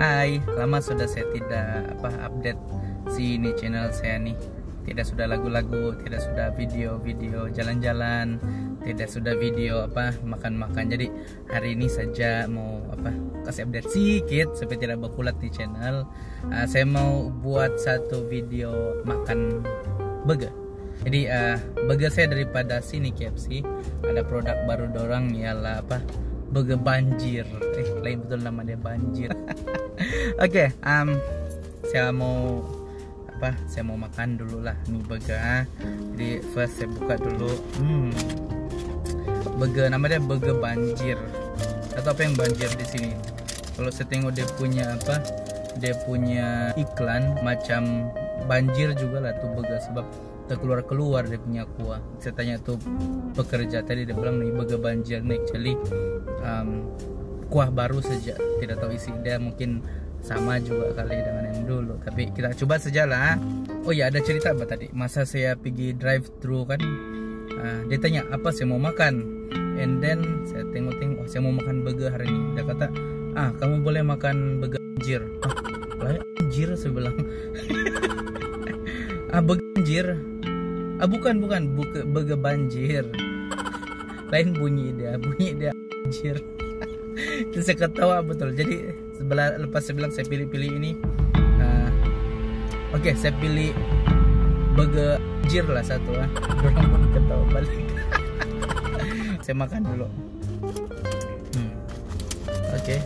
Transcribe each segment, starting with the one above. Hai, lama sudah saya tidak update ini channel saya nih. Tidak sudah lagu-lagu, tidak sudah video-video jalan-jalan, tidak sudah video makan-makan. Jadi hari ini saja mau kasih update sedikit supaya tidak berkulat di channel. Saya mau buat satu video makan burger. Jadi burger saya daripada sini KFC. Ada produk baru dorang ialah Burger Banjir. Lain betul nama dia Banjir. Oke, saya mau makan dulu lah mie burger. Jadi first saya buka dulu. Burger, nama dia Burger Banjir. Atau apa yang banjir di sini? Kalau saya tengok dia punya dia punya iklan macam banjir juga lah tuh burger, sebab terkeluar dia punya kuah. Saya tanya tuh pekerja tadi, dia bilang nih Burger Banjir nih actually kuah baru saja, tidak tahu isi dia, mungkin sama juga kali dengan yang dulu, tapi kita coba sajalah. Oh ya, ada cerita apa tadi masa saya pergi drive thru kan, dia tanya apa saya mau makan, and then saya tengok-tengok, saya mau makan burger hari ini. Dia kata kamu boleh makan burger anjir. Lah anjir saya bilang. Burger anjir, bukan burger banjir, lain bunyi dia, anjir. Terus saya ketawa betul. Jadi lepas saya bilang saya pilih-pilih ini, oke, saya pilih burger anjir lah satu. Orang pun ketawa balik. Saya makan dulu. Oke.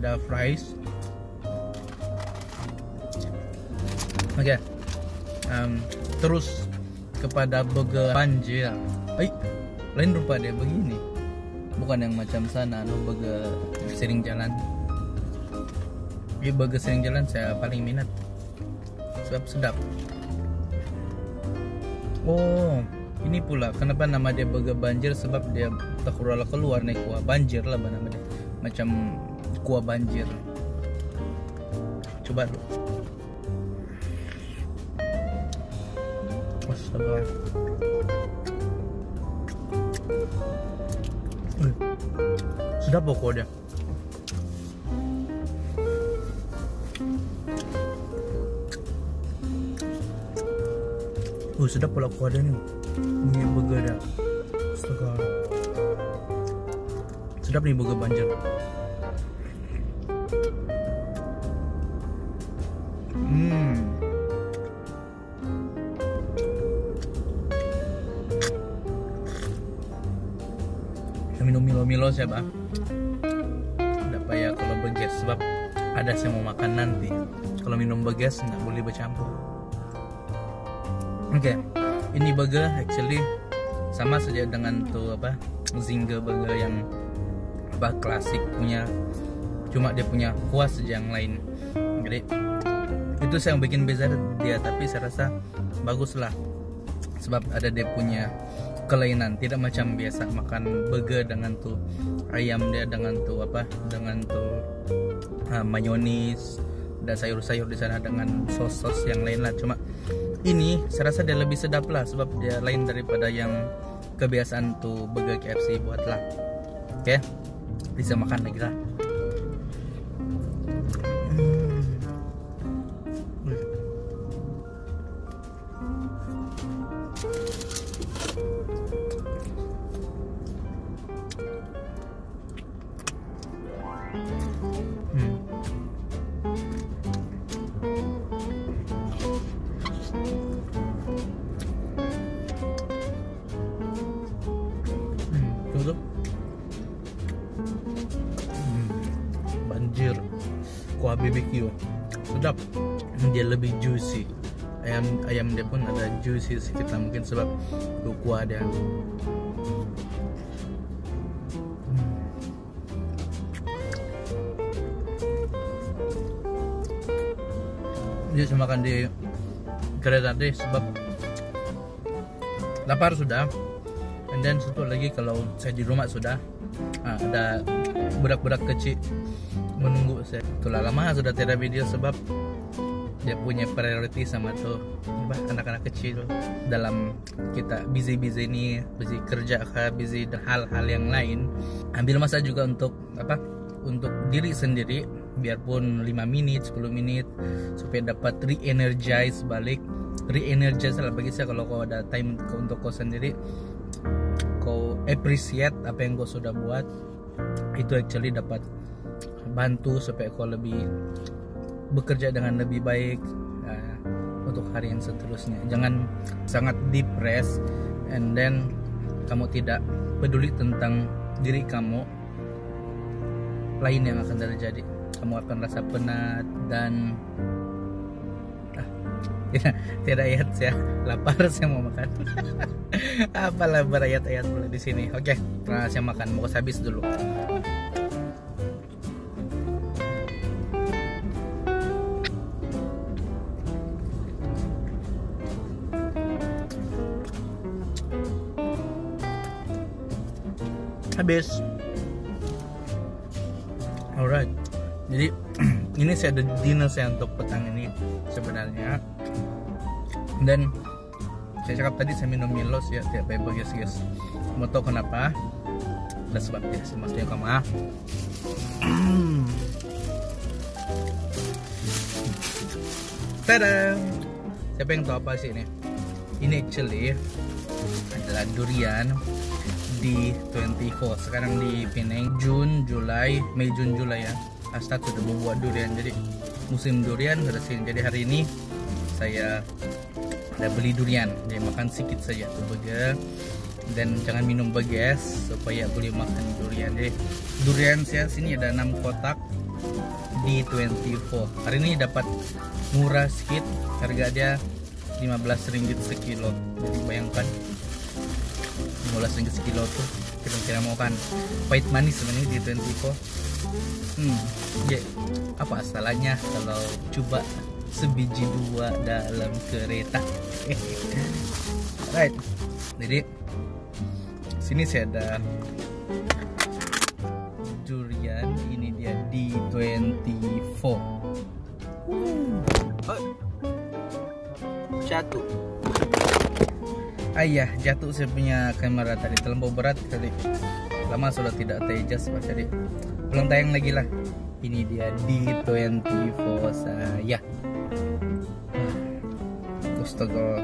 Ada fries. Oke. Terus kepada burger banjir. Lain rupa dia begini, bukan yang macam sana burger sering jalan. Di burger sering jalan saya paling minat sebab sedap. Oh, ini pula kenapa nama dia burger banjir, sebab dia keluar nih kuah banjir lah nama dia, macam kuah banjir. Coba dulu. Sedap pokoknya. Sedap pula kuahnya nih. Ini burger dah. Sedap nih burger banjir. Minum Milo saya tidak payah kalau bergas, sebab ada saya mau makan nanti. Kalau minum bergas nggak boleh bercampur. Oke, ini burger actually sama saja dengan tuh zinger burger yang klasik punya, cuma dia punya kuah saja yang lain. Jadi itu saya yang bikin beza dia, tapi saya rasa baguslah sebab ada dia punya kelainan, tidak macam biasa makan burger dengan tuh ayam dia, dengan tuh mayonis dan sayur-sayur di sana dengan sos-sos yang lain lah. Cuma ini saya rasa dia lebih sedap lah sebab dia lain daripada yang kebiasaan tuh burger KFC buat lah. Oke, bisa makan lagi lah. Banjir kuah BBQ sedap, dia lebih juicy. Ayam dia pun ada juicy sedikit lah, mungkin sebab kuah dia. Dia cuma makan di kereta deh sebab lapar sudah, and then satu lagi kalau saya di rumah sudah ada budak-budak kecil menunggu saya. Itulah lama sudah tidak video sebab ya punya priority sama tuh anak-anak kecil dalam kita busy-busy ini, busy kerja kah, busy hal-hal yang lain. Ambil masa juga untuk apa? Untuk diri sendiri, biarpun 5 menit, 10 menit supaya dapat re-energize balik. Re-energize lah bagi saya, kalau kau ada time untuk kau sendiri, kau appreciate apa yang kau sudah buat, itu actually dapat bantu supaya kau lebih bekerja dengan lebih baik untuk hari yang seterusnya. Jangan sangat depressed and then kamu tidak peduli tentang diri kamu, lain yang akan terjadi. Kamu akan rasa penat dan tidak ayat ya, lapar, saya mau makan. Apalah berayat-ayat mulai di sini. Oke, saya makan, mau habis dulu. Habis. Alright, jadi ini saya ada dinner saya untuk petang ini sebenarnya. Dan saya cakap tadi saya minum Milos ya, tiap pagi guys. Mau tahu kenapa? Ada sebabnya, maksudnya kamu ah. Tada! Siapa yang tahu apa sih ini? Ini actually adalah durian D24 sekarang di Penang, Mei Jun Julai ya. Asta sudah membuat durian, jadi musim durian sudah sini. Jadi hari ini saya ada beli durian, jadi makan sedikit saja tuh burger, dan jangan minum bagas supaya boleh makan durian. Jadi durian saya sini ada 6 kotak D24. Hari ini dapat murah sedikit, harga dia 15 ringgit sekilo. Jadi bayangkan 15 ringgit sekilo tuh, kira-kira mau kan pahit manis sebenarnya D24. Ya, apa salahnya kalau coba sebiji dua dalam kereta. Right, jadi sini saya ada durian, ini dia D24. Jatuh. Ayah, jatuh saya punya kamera tadi, terlampau berat tadi. Lama sudah tidak tejas Pak, jadi belum tayang lagi lah. Ini dia D24 saya. Astaga.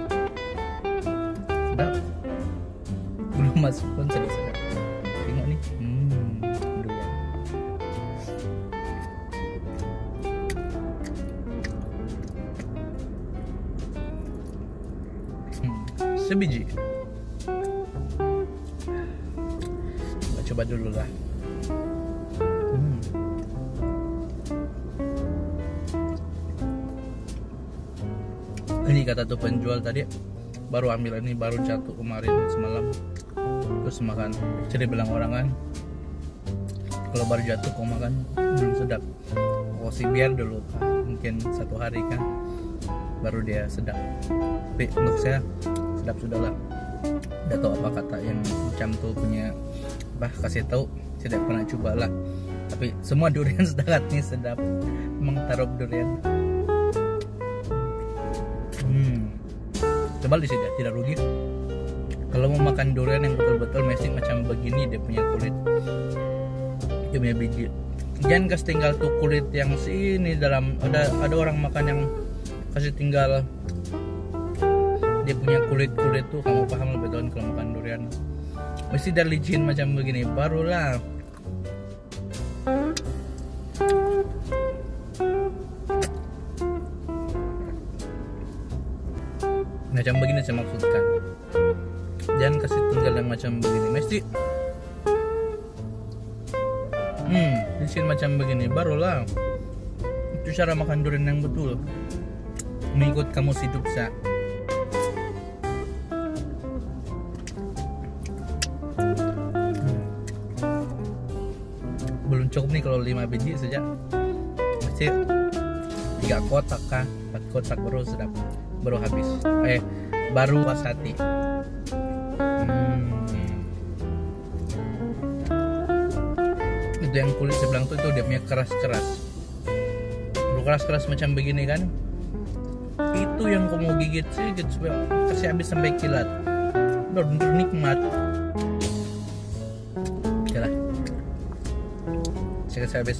Sedap. Belum masuk pun sedap-sedap. Tengok nih. Durian. Sebiji. Coba dulu lah. Ini kata tuh penjual tadi baru ambil ini, baru jatuh kemarin semalam, terus makan. Jadi bilang orang kan kalau baru jatuh kau makan belum sedap, kau sih biar dulu mungkin satu hari kan baru dia sedap. Tapi menurut saya sedap sudah lah. Udah tahu apa kata yang macam tuh punya bah kasih tahu, tidak pernah cobalah. Tapi semua durian sedap nih, sedap mengtaruh durian. Coba di sini, tidak rugi. Kalau mau makan durian yang betul-betul masih macam begini, dia punya kulit, dia punya biji. Jangan kasih tinggal tuh kulit yang sini dalam. Ada orang makan yang kasih tinggal dia punya kulit tuh. Kamu paham lebih tahu kalau makan durian. Mesti dah licin macam begini, barulah. Macam begini saya maksudkan, jangan kasih tinggal yang macam begini. Mesti licin macam begini barulah. Itu cara makan durian yang betul, mengikut kamus hidup saya. Belum cukup nih kalau 5 biji saja, mesti 3 kotak kah 4 kotak baru sedap, baru habis, baru puas hati. Itu yang kulit sebelang itu dia punya keras-keras macam begini kan, Itu yang kamu gigit sih, kasih habis sampai kilat. Bener-bener nikmat. Oke lah, saya kasih habis.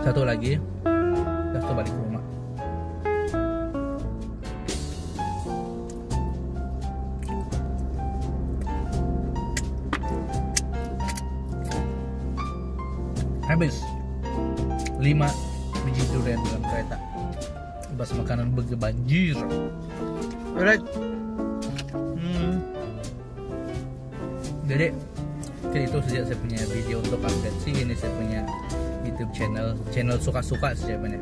Satu lagi, terus balik ke rumah. Habis 5 biji durian dalam kereta. Bebas makanan Burger Banjir. Alright. Jadi itu sejak saya punya video untuk update sih, ini saya punya YouTube channel suka-suka sebenarnya,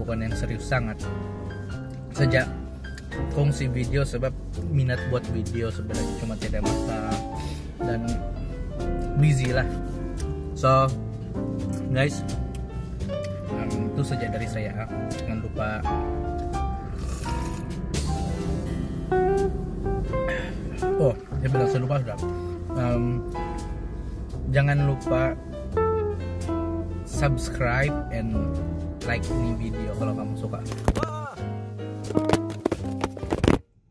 bukan yang serius sangat. Sejak kongsi video sebab minat buat video sebenarnya, cuma tidak masak dan busy lah. So guys, itu saja dari saya. Jangan lupa jangan lupa subscribe and like ini video kalau kamu suka.